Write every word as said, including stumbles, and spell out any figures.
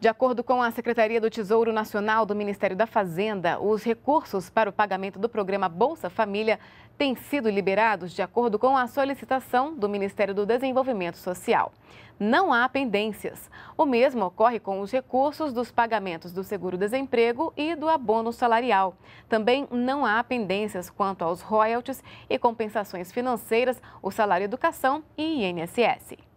De acordo com a Secretaria do Tesouro Nacional do Ministério da Fazenda, os recursos para o pagamento do programa Bolsa Família têm sido liberados de acordo com a solicitação do Ministério do Desenvolvimento Social. Não há pendências. O mesmo ocorre com os recursos dos pagamentos do seguro-desemprego e do abono salarial. Também não há pendências quanto aos royalties e compensações financeiras, o salário-educação e I N S S.